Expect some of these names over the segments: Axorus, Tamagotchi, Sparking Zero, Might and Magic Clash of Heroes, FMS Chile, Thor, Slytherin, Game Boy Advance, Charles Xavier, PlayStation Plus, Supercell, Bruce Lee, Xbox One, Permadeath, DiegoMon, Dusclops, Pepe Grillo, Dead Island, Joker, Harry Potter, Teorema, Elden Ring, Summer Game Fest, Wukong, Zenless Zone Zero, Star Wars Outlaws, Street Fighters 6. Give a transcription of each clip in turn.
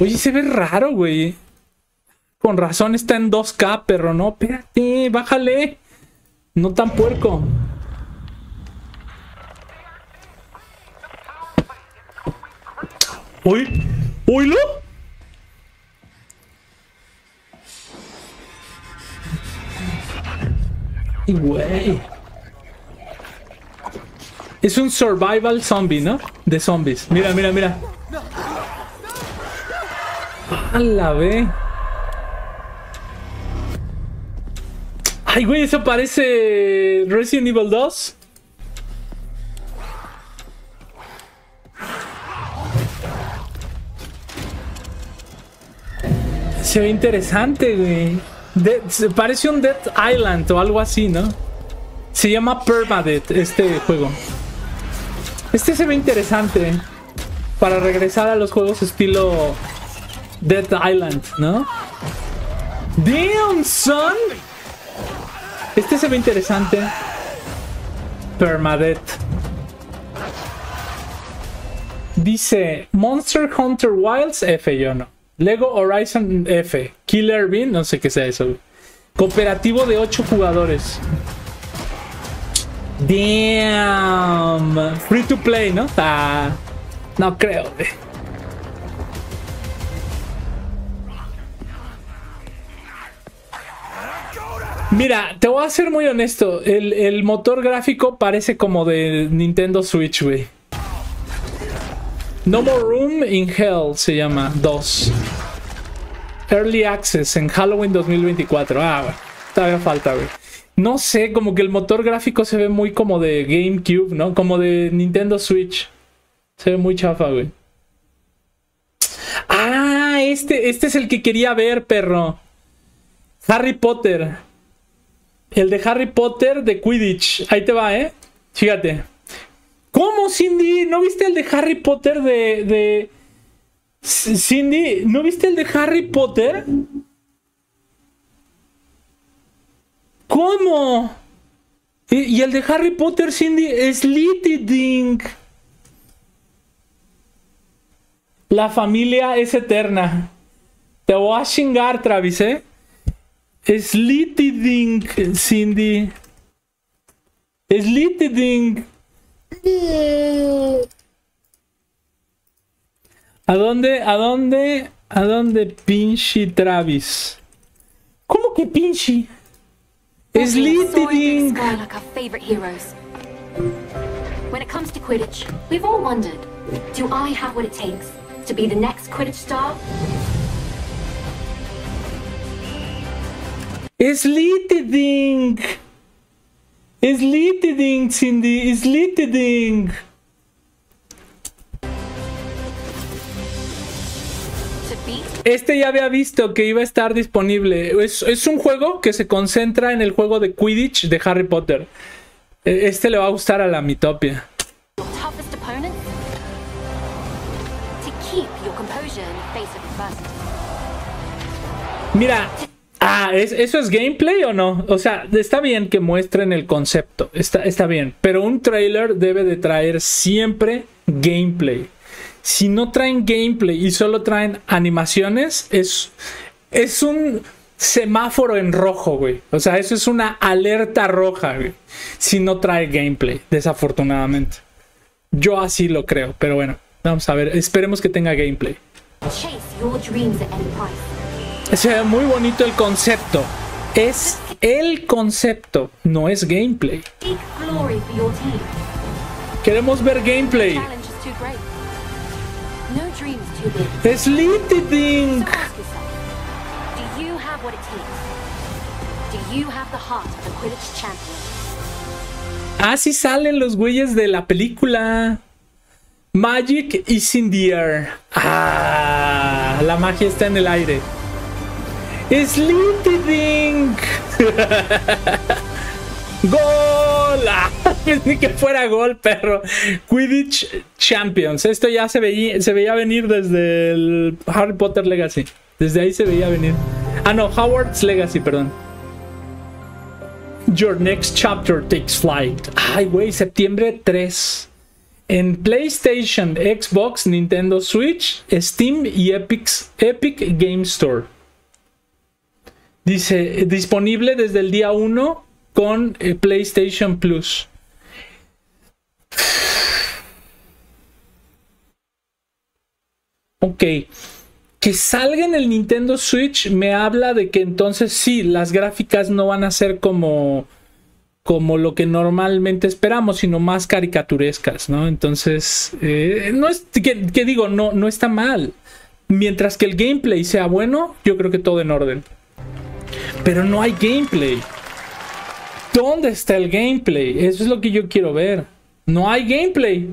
Oye, se ve raro, güey. Con razón está en 2K, pero no. Espérate, bájale. No tan puerco. ¡Uy! ¡Uylo! ¡Y güey! Es un survival zombie, ¿no? De zombies. Mira, mira, mira. ¡A la ve! ¡Ay, güey! Eso parece Resident Evil 2. Se ve interesante, güey. Parece un Dead Island o algo así, ¿no? Se llama Permadeath este juego. Este se ve interesante para regresar a los juegos estilo Dead Island, ¿no? Damn, son. Este se ve interesante. Permadeath. Dice Monster Hunter Wilds F, yo no. Lego Horizon F, Killer Bean, no sé qué sea eso. Cooperativo de 8 jugadores. Damn. Free to play, ¿no? Ah, no creo. Mira, te voy a ser muy honesto. El motor gráfico parece como de Nintendo Switch, güey. No More Room in Hell se llama 2. Early Access en Halloween 2024. Ah, bueno, todavía falta, güey. No sé, como que el motor gráfico se ve muy como de GameCube, ¿no? Como de Nintendo Switch. Se ve muy chafa, güey. Ah, este es el que quería ver, perro. Harry Potter. El de Harry Potter de Quidditch. Ahí te va, ¿eh? Fíjate. ¿Cómo, Cindy? ¿No viste el de Harry Potter de... Cindy, ¿no viste el de Harry Potter? ¿Cómo? Y el de Harry Potter, Cindy, es Slytherin. La familia es eterna. Te voy a chingar, Travis, ¿eh? Es Slytherin, Cindy. Es Slytherin. ¿A dónde pinche Travis? ¿Cómo que pinche? Slytherin. Like our favorite heroes. When it comes to Quidditch, we've all wondered, do I have what it takes to be the next Quidditch star? Slytherin. Slytherin, Cindy, Slytherin. Este ya había visto que iba a estar disponible. Es un juego que se concentra en el juego de Quidditch de Harry Potter. Este le va a gustar a la mitopia. Mira. Ah, ¿eso es gameplay o no? O sea, está bien que muestren el concepto, está bien, pero un trailer debe de traer siempre gameplay. Si no traen gameplay y solo traen animaciones, es un semáforo en rojo, güey. O sea, eso es una alerta roja, güey. Si no trae gameplay, desafortunadamente. Yo así lo creo, pero bueno, vamos a ver, esperemos que tenga gameplay. Chase your dreams at any price. Se ve muy bonito el concepto. Es el concepto, no es gameplay. Queremos ver gameplay. Slytherin. Ah, sí salen los güeyes de la película. Magic is in the air. Ah, la magia está en el aire. Slytherin. ¡Gol! Ni que fuera gol, perro. Quidditch Champions. Esto ya se veía venir desde el Harry Potter Legacy. Desde ahí se veía venir. Ah, no, Hogwarts Legacy, perdón. Your next chapter takes flight. Ay, güey, septiembre 3. en PlayStation, Xbox, Nintendo Switch, Steam y Epic Game Store. Dice, disponible desde el día 1 con PlayStation Plus. Ok. Que salga en el Nintendo Switch me habla de que entonces sí, las gráficas no van a ser como lo que normalmente esperamos, sino más caricaturescas, ¿no? Entonces, no es que digo, no está mal. Mientras que el gameplay sea bueno, yo creo que todo en orden. Pero no hay gameplay. ¿Dónde está el gameplay? Eso es lo que yo quiero ver. No hay gameplay.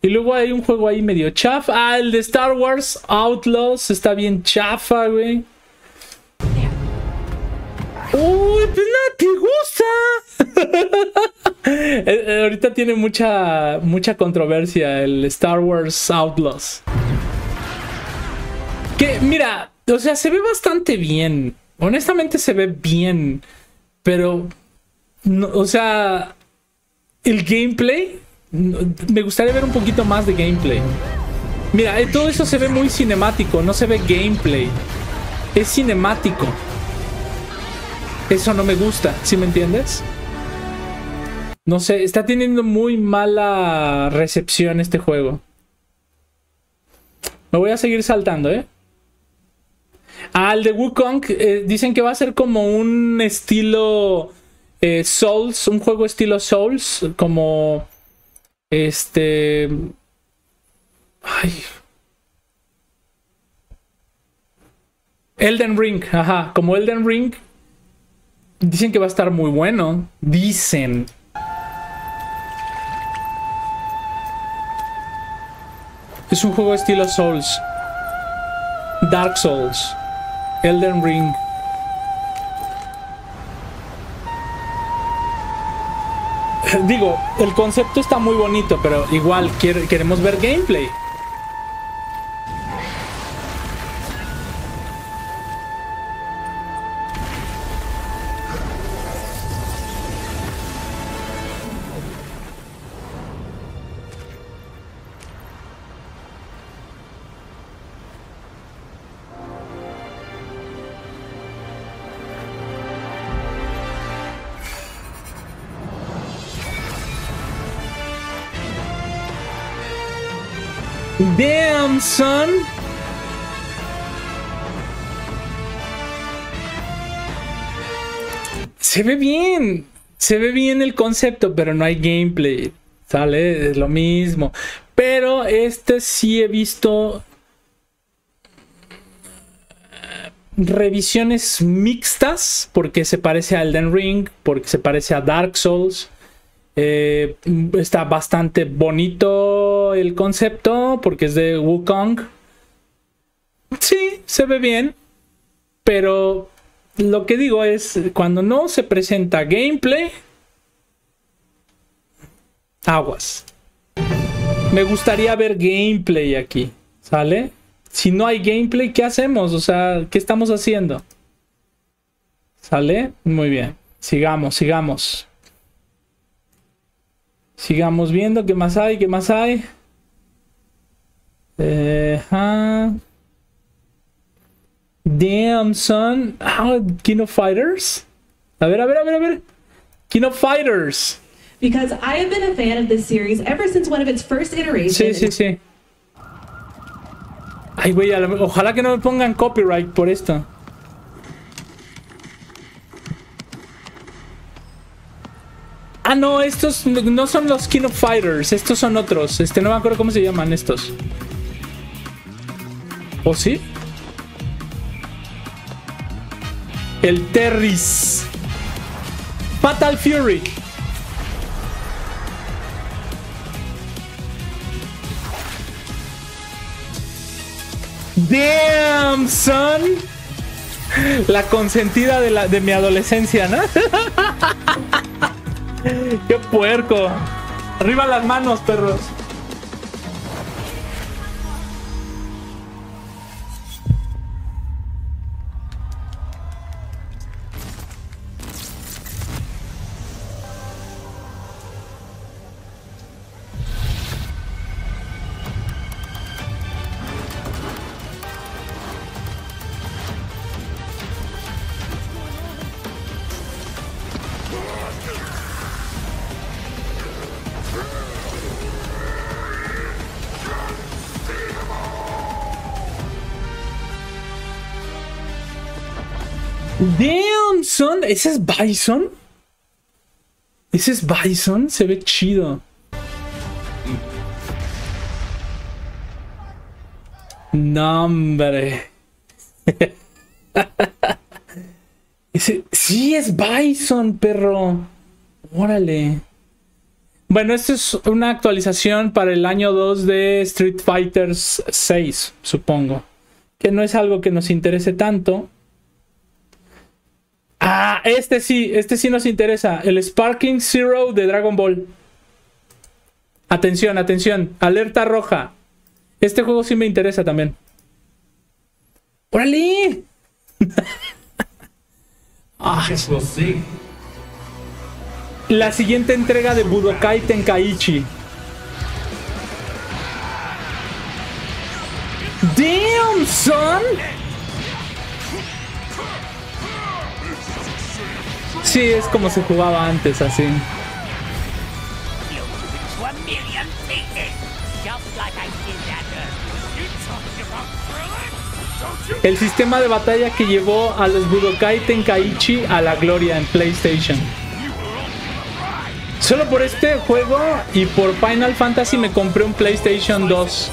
Y luego hay un juego ahí medio chafa. Ah, el de Star Wars Outlaws está bien chafa, güey. ¡Uy, pues nada, te gusta! Ahorita tiene mucha controversia el Star Wars Outlaws. Que, mira, o sea, se ve bastante bien. Honestamente se ve bien. Pero, no, o sea, el gameplay... Me gustaría ver un poquito más de gameplay. Mira, todo eso se ve muy cinemático. No se ve gameplay. Es cinemático. Eso no me gusta, ¿sí me entiendes? No sé, está teniendo muy mala recepción este juego. Me voy a seguir saltando, ¿eh? Ah, el de Wukong, dicen que va a ser como un estilo Souls. Un juego estilo Souls. Como... Ay. Elden Ring, ajá, como Elden Ring. Dicen que va a estar muy bueno. Dicen. Es un juego estilo Souls. Dark Souls. Elden Ring. Digo, el concepto está muy bonito, pero igual queremos ver gameplay. Damn, son. Se ve bien el concepto, pero no hay gameplay, ¿sale? Es lo mismo. Pero este sí he visto revisiones mixtas, porque se parece a Elden Ring, porque se parece a Dark Souls. Está bastante bonito el concepto porque es de Wukong. Sí, se ve bien. Pero lo que digo es, cuando no se presenta gameplay, aguas. Me gustaría ver gameplay aquí, ¿sale? Si no hay gameplay, ¿qué hacemos? O sea, ¿qué estamos haciendo? ¿Sale? Muy bien. Sigamos. Sigamos viendo qué más hay, Damn son. King of Fighters. A ver. King of Fighters. Because I have been a fan of this series ever since one of its first iterations. Sí. Ay, güey, ojalá que no me pongan copyright por esto. Ah, no, estos no son los King of Fighters. Estos son otros. No me acuerdo cómo se llaman estos. ¿O sí? El Terris. Fatal Fury. Damn, son. La consentida de mi adolescencia, ¿no? ¡Qué puerco! ¡Arriba las manos, perros! Damn, son. ¿Ese es Bison? ¿Ese es Bison? Se ve chido. No, hombre. Ese, sí, es Bison, perro. Órale. Bueno, esta es una actualización para el año 2 de Street Fighters 6, supongo. Que no es algo que nos interese tanto. Ah, este sí nos interesa. El Sparking Zero de Dragon Ball. Atención, atención. Alerta roja. Este juego sí me interesa también. ¡Órale! Ah. La siguiente entrega de Budokai Tenkaichi. ¡Damn, son! Sí, es como se jugaba antes, así. El sistema de batalla que llevó a los Budokai Tenkaichi a la gloria en PlayStation. Solo por este juego y por Final Fantasy me compré un PlayStation 2.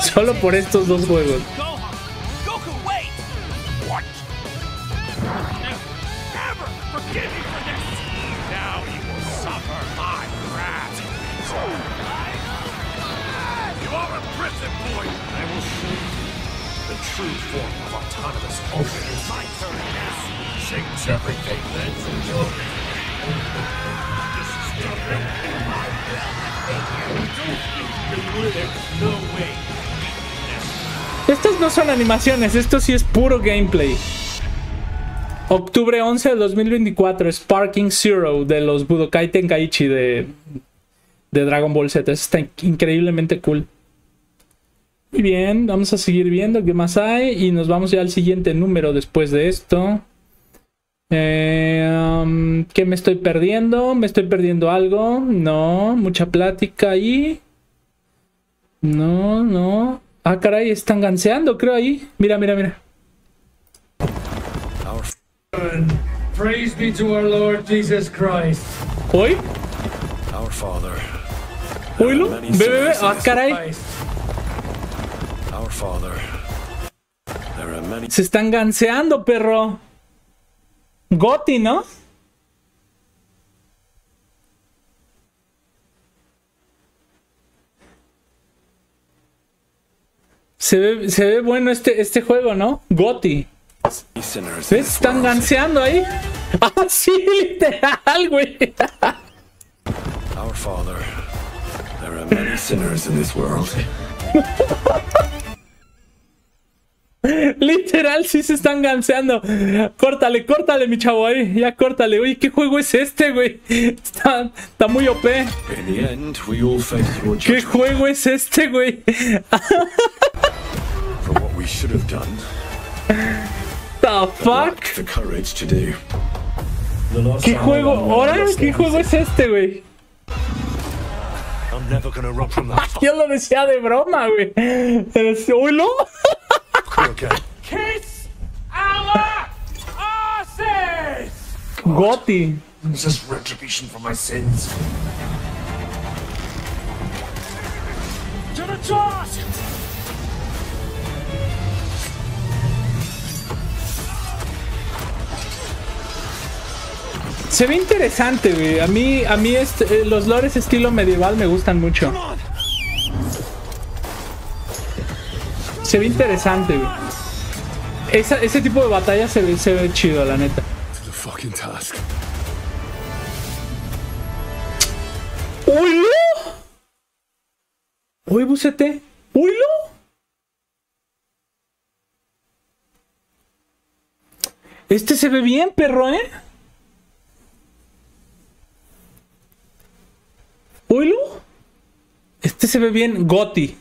Solo por estos dos juegos. Estos no son animaciones, esto sí es puro gameplay. Octubre 11 de 2024, Sparking Zero de los Budokai Tenkaichi de Dragon Ball Z. Está increíblemente cool. Muy bien, vamos a seguir viendo qué más hay y nos vamos ya al siguiente número después de esto. ¿Qué me estoy perdiendo? ¿Me estoy perdiendo algo? No, mucha plática ahí. No, no. Ah, caray, están ganseando, creo, ahí. Mira, mira, mira. Praise be to our Lord Jesus Christ. ¿Hoy? Our Father. ¿Oílo? Ve, ve, ve. Ah, caray. Our Father. There are many... Se están ganseando, perro. Goti, ¿no? Se ve bueno este juego, ¿no? Goti. ¿Ves? Están ganseando ahí. ¡Ah, sí! ¡Literal, güey! Our Father. There are many sinners in this world. Literal, sí se están ganseando. Córtale, córtale, mi chavo, ahí. Ya córtale. Oye, ¿qué juego es este, güey? Está muy OP. ¿Qué juego es este, güey? The fuck? ¿Qué juego? ¿Ahora? ¿Qué juego es este, güey? Yo lo decía de broma, güey. ¿Oílo? Okay. Kiss our asses! Goti. This is retribution for my sins. To the task! Se ve interesante, güey. A mí los lores estilo medieval me gustan mucho. Se ve interesante, güey. Ese tipo de batalla se ve chido, la neta. ¡Uy, lo! ¡Uy, bucete! ¡Uy, lo! Este se ve bien, perro, ¿eh? ¡Uy, lo! Este se ve bien, Goti.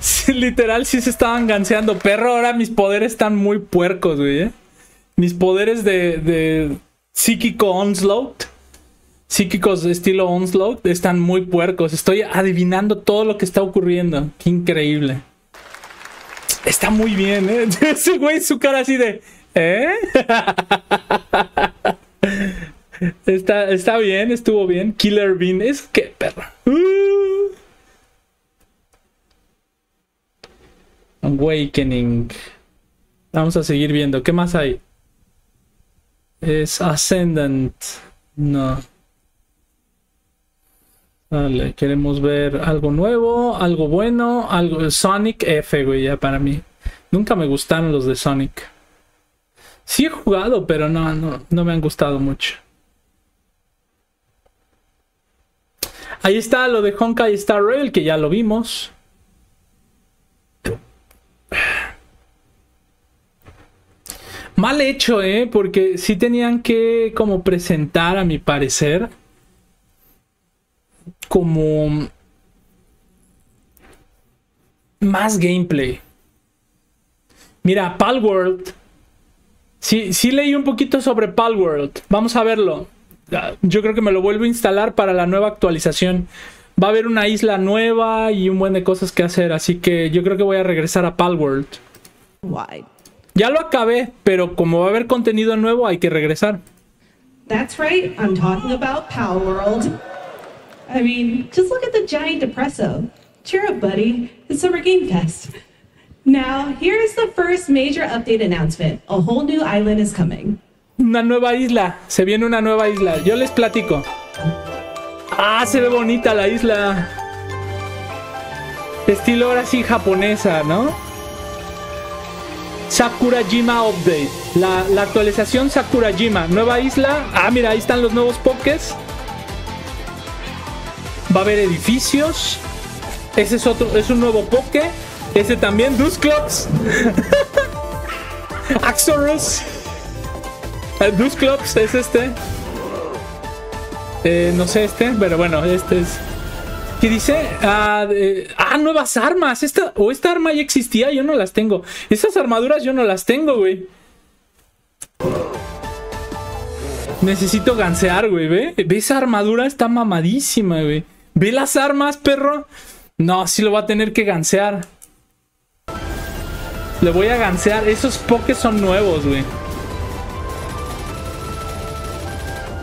Sí, literal, sí se estaban ganseando. Perro, ahora mis poderes están muy puercos, güey. Mis poderes de psíquico Onslaught psíquicos de estilo Onslaught están muy puercos. Estoy adivinando todo lo que está ocurriendo. Qué increíble. Está muy bien, ¿eh? Ese güey, su cara así de... ¿eh? Está bien, estuvo bien. Killer Bean, es que perro. Awakening. Vamos a seguir viendo. ¿Qué más hay? Es Ascendant. No. Vale, queremos ver algo nuevo, algo bueno, algo... Sonic F, güey, ya para mí. Nunca me gustaron los de Sonic. Sí he jugado, pero no me han gustado mucho. Ahí está lo de Honkai Star Rail, que ya lo vimos. Mal hecho, porque sí tenían que como presentar, a mi parecer... como más gameplay. Mira, Palworld. Sí leí un poquito sobre Palworld. Vamos a verlo. Yo creo que me lo vuelvo a instalar para la nueva actualización. Va a haber una isla nueva y un buen de cosas que hacer. Así que yo creo que voy a regresar a Palworld. Why? Ya lo acabé, pero como va a haber contenido nuevo, hay que regresar. That's right. I'm talking about Palworld. I mean, just look at the giant depresso. Cheer up, buddy. It's Summer Game Fest. Now, here's the first major update announcement. A whole new island is coming. Una nueva isla. Se viene una nueva isla. Yo les platico. Ah, se ve bonita la isla. Estilo ahora sí japonesa, ¿no? Sakurajima Update. La actualización Sakurajima. Nueva isla. Ah, mira, ahí están los nuevos pokés. Va a haber edificios. Ese es otro, es un nuevo poke. Ese también, Dusclops. Axorus. Dusclops es este. No sé este, pero bueno, este es. ¿Qué dice? Nuevas armas. Esta arma ya existía, yo no las tengo. Estas armaduras yo no las tengo, güey. Necesito gansear, güey, ve esa armadura, está mamadísima, güey. ¿Ve las armas, perro? No, sí lo voy a tener que gansear. Le voy a gansear. Esos pokés son nuevos, güey.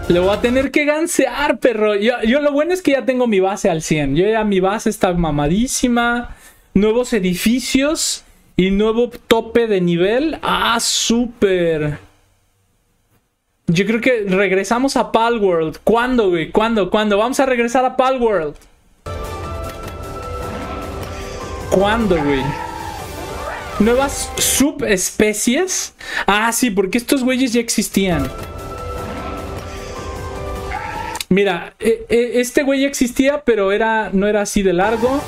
Le voy a tener que gansear, perro. Yo lo bueno es que ya tengo mi base al 100. Yo ya mi base está mamadísima. Nuevos edificios y nuevo tope de nivel. Ah, súper. Yo creo que regresamos a Palworld. ¿Cuándo, güey? ¿Cuándo? Vamos a regresar a Palworld. ¿Cuándo, güey? ¿Nuevas subespecies? Ah, sí, porque estos güeyes ya existían. Mira, este güey ya existía, pero no era así de largo.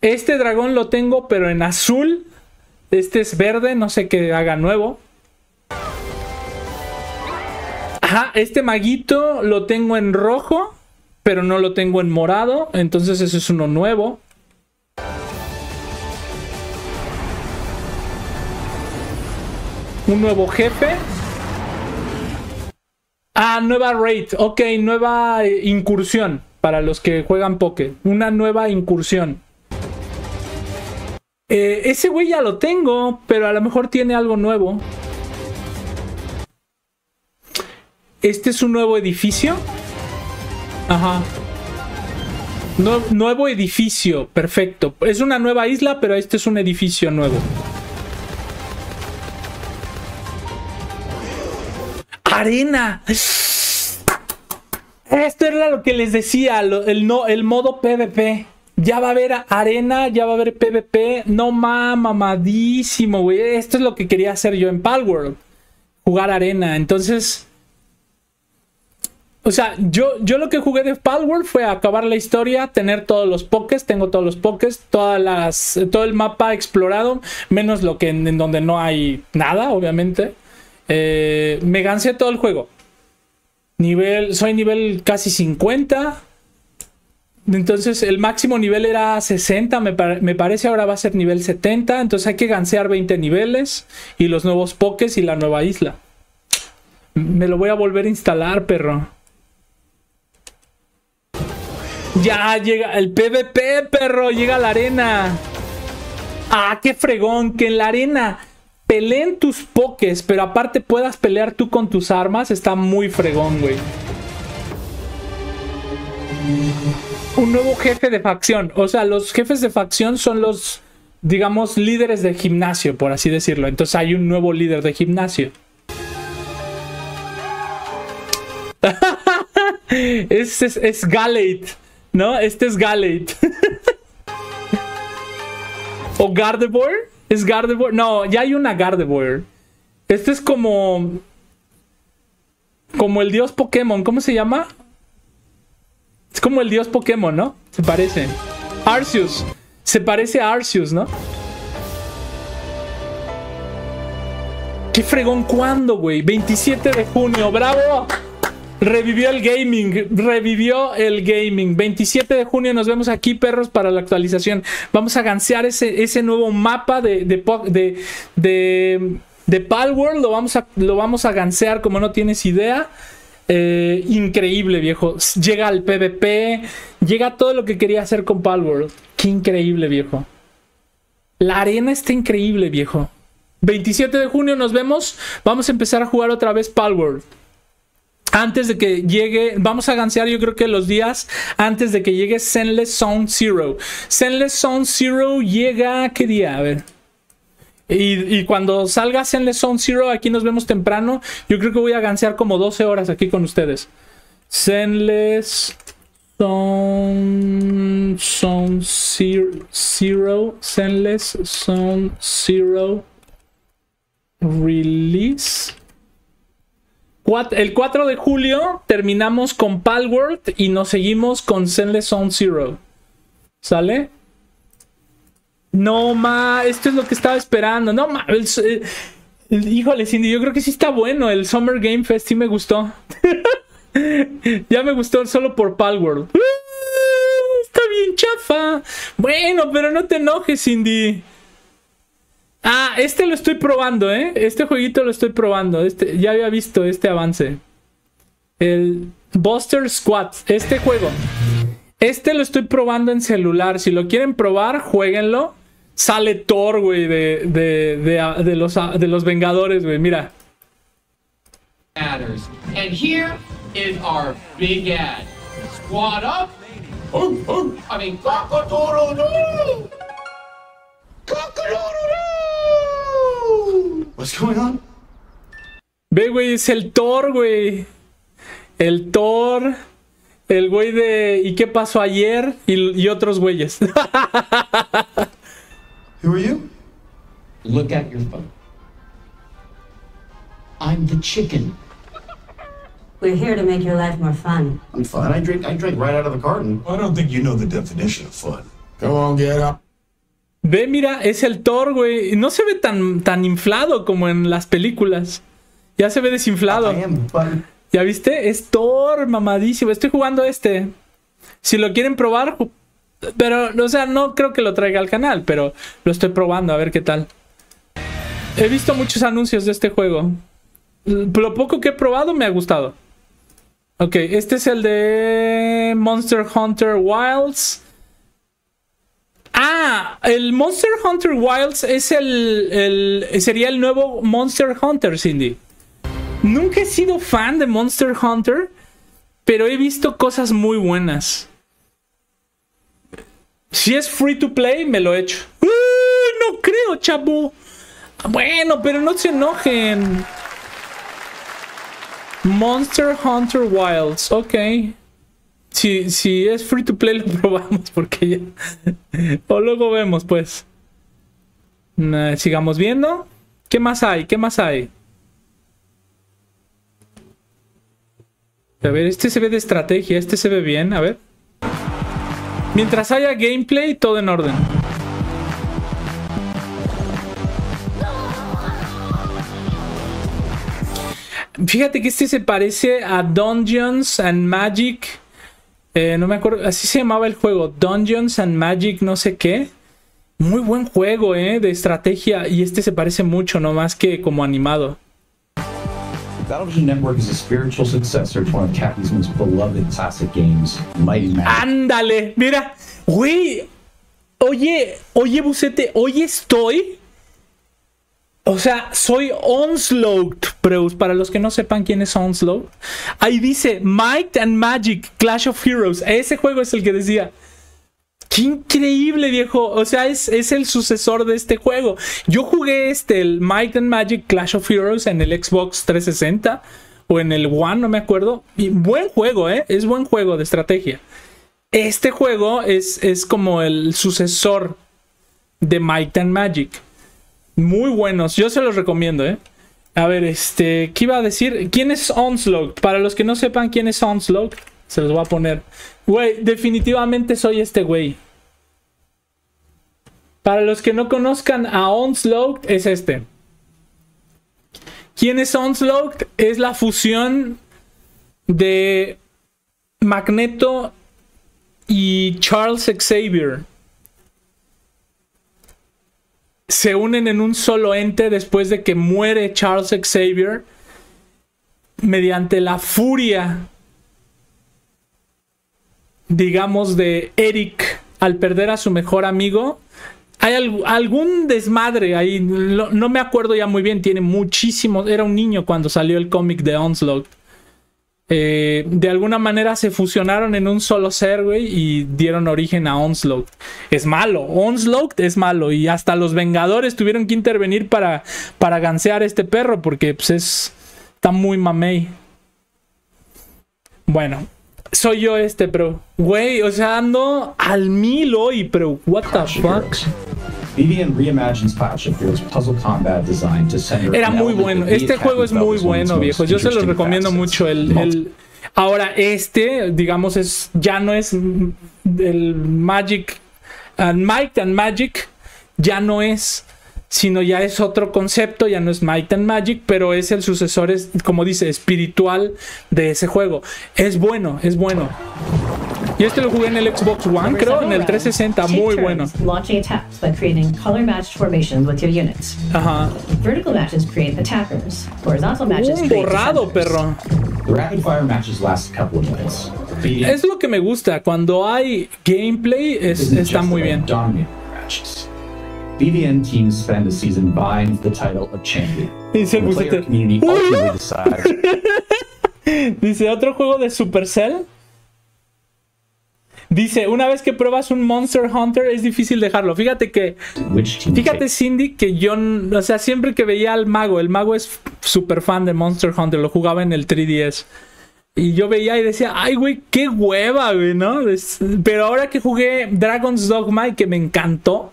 Este dragón lo tengo, pero en azul. Este es verde, no sé qué haga nuevo. Ajá, este maguito lo tengo en rojo, pero no lo tengo en morado, entonces eso es uno nuevo. Un nuevo jefe. Ah, nueva raid, ok, nueva incursión para los que juegan poke. Una nueva incursión. Ese güey ya lo tengo, pero a lo mejor tiene algo nuevo. Este es un nuevo edificio. Ajá. Nuevo edificio. Perfecto. Es una nueva isla, pero este es un edificio nuevo. ¡Arena! Esto era lo que les decía. El modo PvP. Ya va a haber arena, ya va a haber PvP. No mamadísimo, güey. Esto es lo que quería hacer yo en Palworld. Jugar arena. Entonces... o sea, yo lo que jugué de Palworld fue acabar la historia, tener todos los pokés, tengo todos los pokés, todo el mapa explorado, menos lo que en donde no hay nada, obviamente. Me gancé todo el juego. Soy nivel casi 50. Entonces el máximo nivel era 60, me parece, ahora va a ser nivel 70. Entonces hay que gansear 20 niveles y los nuevos pokés y la nueva isla. Me lo voy a volver a instalar, perro. Ya llega el PvP, perro. Llega a la arena. Ah, qué fregón. Que en la arena peleen tus pokés, pero aparte puedas pelear tú con tus armas. Está muy fregón, güey. Un nuevo jefe de facción. O sea, los jefes de facción son los, digamos, líderes de gimnasio, por así decirlo. Entonces hay un nuevo líder de gimnasio. Es Galate, ¿no? Este es Galate. ¿O Gardevoir? ¿Es Gardevoir? No, ya hay una Gardevoir. Este es como... como el dios Pokémon. ¿Cómo se llama? Es como el dios Pokémon, ¿no? Se parece. Arceus. Se parece a Arceus, ¿no? ¿Qué fregón cuándo, güey? 27 de junio. ¡Bravo! Revivió el gaming. Revivió el gaming. 27 de junio nos vemos aquí, perros, para la actualización. Vamos a gansear ese nuevo mapa de Palworld. Lo vamos a gansear como no tienes idea. Increíble, viejo. Llega al PvP. Llega todo lo que quería hacer con Palworld. Qué increíble, viejo. La arena está increíble, viejo. 27 de junio nos vemos. Vamos a empezar a jugar otra vez Palworld. Antes de que llegue, vamos a gansear yo creo que los días antes de que llegue Zenless Zone Zero. Zenless Zone Zero llega, ¿qué día? A ver. Y cuando salga Zenless Zone Zero, aquí nos vemos temprano. Yo creo que voy a gansear como 12 horas aquí con ustedes. Zenless Zone Zero. Zenless Zone Zero. Release. El 4 de julio terminamos con Palworld y nos seguimos con Zenless Zone Zero. ¿Sale? No, ma, esto es lo que estaba esperando. No, ma, híjole, Cindy, yo creo que sí está bueno. El Summer Game Fest sí me gustó. Ya me gustó solo por Palworld. Está bien chafa. Bueno, pero no te enojes, Cindy. Ah, este lo estoy probando, ¿eh? Este jueguito lo estoy probando. Ya había visto este avance. El Buster Squad. Este juego. Este lo estoy probando en celular. Si lo quieren probar, juéguenlo. Sale Thor, güey, de los Vengadores, güey. Mira. And here is our big ad. Squad up. I mean, Kakotororo. What's going on? Ve, güey, es el Thor, güey. El Thor. El güey de ¿y qué pasó ayer? Y otros güeyes. Who are you? Look at your phone. I'm the chicken. We're here to make your life more fun. I'm fun. I drink right out of the garden. I don't think you know the definition of fun. Come on, get up. Ve, mira, es el Thor, güey. No se ve tan inflado como en las películas. Ya se ve desinflado. ¿Ya viste? Es Thor, mamadísimo. Estoy jugando este. Si lo quieren probar, pero, o sea, no creo que lo traiga al canal, pero lo estoy probando, a ver qué tal. He visto muchos anuncios de este juego. Lo poco que he probado me ha gustado. Ok, este es el de Monster Hunter Wilds. Ah, el Monster Hunter Wilds es sería el nuevo Monster Hunter, Cindy. Nunca he sido fan de Monster Hunter, pero he visto cosas muy buenas. Si es free to play, me lo echo. No creo, chavo. Bueno, pero no se enojen. Monster Hunter Wilds, ok. Si es free to play, lo probamos porque ya... o luego vemos, pues. Sigamos viendo. ¿Qué más hay? ¿Qué más hay? A ver, este se ve de estrategia. Este se ve bien, a ver. Mientras haya gameplay, todo en orden. Fíjate que este se parece a Dungeons and Magic... no me acuerdo, así se llamaba el juego, Dungeons and Magic no sé qué. Muy buen juego, de estrategia. Y este se parece mucho, no más que como animado. Battle Vision Network is a spiritual successor to one of Kathy's most beloved classic games, Might and Magic. Ándale, mira, güey. Oye, Bucete, hoy estoy. O sea, soy Onslaught, Preus. Para los que no sepan quién es Onslaught, ahí dice Might and Magic Clash of Heroes. Ese juego es el que decía. ¡Qué increíble, viejo! O sea, es el sucesor de este juego. Yo jugué el Might and Magic Clash of Heroes en el Xbox 360 o en el One, no me acuerdo. Y buen juego, ¿eh? Es buen juego de estrategia. Este juego es como el sucesor de Might and Magic. Muy buenos. Yo se los recomiendo, ¿eh? A ver, ¿qué iba a decir? ¿Quién es Onslaught? Para los que no sepan quién es Onslaught, se los voy a poner. Güey, definitivamente soy este güey. Para los que no conozcan a Onslaught, es este. ¿Quién es Onslaught? Es la fusión de Magneto y Charles Xavier. Se unen en un solo ente después de que muere Charles Xavier mediante la furia, digamos, de Eric al perder a su mejor amigo. Hay algún desmadre ahí, no me acuerdo ya muy bien. Tiene muchísimos, era un niño cuando salió el cómic de Onslaught. De alguna manera se fusionaron en un solo ser, güey, y dieron origen a Onslaught. Es malo, Onslaught es malo, y hasta los Vengadores tuvieron que intervenir para gansear a este perro, porque pues está muy mamey. Bueno, soy yo pero, güey, o sea, ando al mil hoy, pero, what the fuck. Era muy bueno, este juego es muy bueno, viejo, yo se los recomiendo mucho. Ahora, digamos, ya no es el Magic and Might and Magic, ya no es, sino ya es otro concepto, ya no es Might and Magic, pero es el sucesor, como dice, espiritual de ese juego. Es bueno, es bueno. Y lo jugué en el Xbox One, creo, en el 360, muy bueno. Ajá. Un borrado, perro. Es lo que me gusta, cuando hay gameplay, está muy bien. BVN teams spend a season vying for the title of champion. Dice el Bucete. Dice, ¿otro juego de Supercell? Dice, una vez que pruebas un Monster Hunter es difícil dejarlo. Fíjate, Cindy, que yo, o sea, siempre que veía al mago, es super fan de Monster Hunter, lo jugaba en el 3DS. Y yo veía y decía, ay, güey, qué hueva, güey, ¿no? Pero ahora que jugué Dragon's Dogma y que me encantó,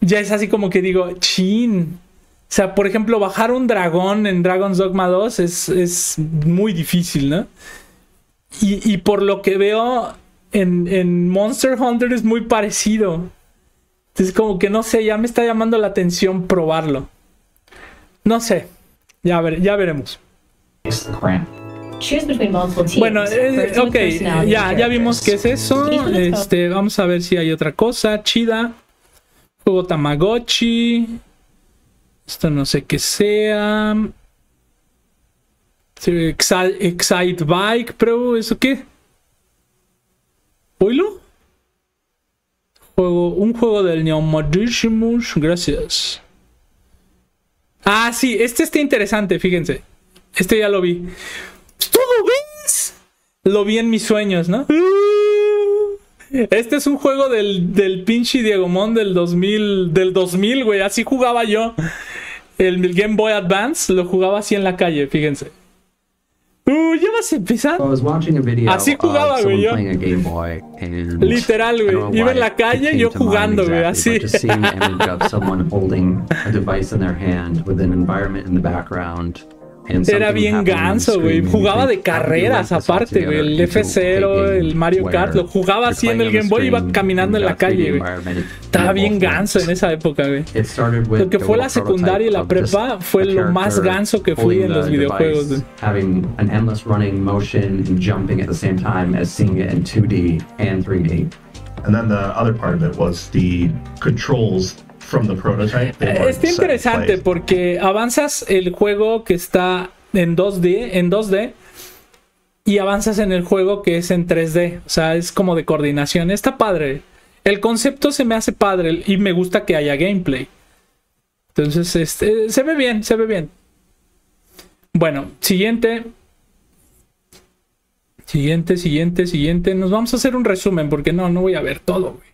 ya es así como que digo, chin. O sea, por ejemplo, bajar un dragón en Dragon's Dogma 2 es muy difícil, ¿no? Y por lo que veo en Monster Hunter es muy parecido. Entonces como que no sé, ya me está llamando la atención probarlo. No sé, ya veremos. Bueno, ok, ya vimos qué es eso. Vamos a ver si hay otra cosa chida. Juego Tamagotchi. Esto no sé qué sea. Excite Bike, pero ¿eso qué? ¿Oilo? Un juego del Neomodishimus. Gracias. Ah, sí, está interesante, fíjense. Ya lo vi. ¿Todo ves? Lo vi en mis sueños, ¿no? Este es un juego del pinche Diegomón del 2000, güey. Así jugaba yo. El Game Boy Advance lo jugaba así en la calle, fíjense. Ya vas a empezar. Así jugaba, güey, yo. Literal, güey. Iba en la calle yo jugando, güey, así. Era bien ganso, güey. Jugaba de carreras aparte, güey. El F0, el Mario Kart, lo jugaba así en el Game Boy, iba caminando en la calle, güey. Estaba bien ganso en esa época, güey. Lo que fue la secundaria y la prepa fue lo más ganso que fui en los videojuegos, güey. from the prototype, está interesante porque avanzas el juego que está en 2D y avanzas en el juego que es en 3D. O sea, es como de coordinación. Está padre. El concepto se me hace padre y me gusta que haya gameplay. Entonces, se ve bien, se ve bien. Bueno, siguiente. Siguiente. Nos vamos a hacer un resumen porque no voy a ver todo, güey.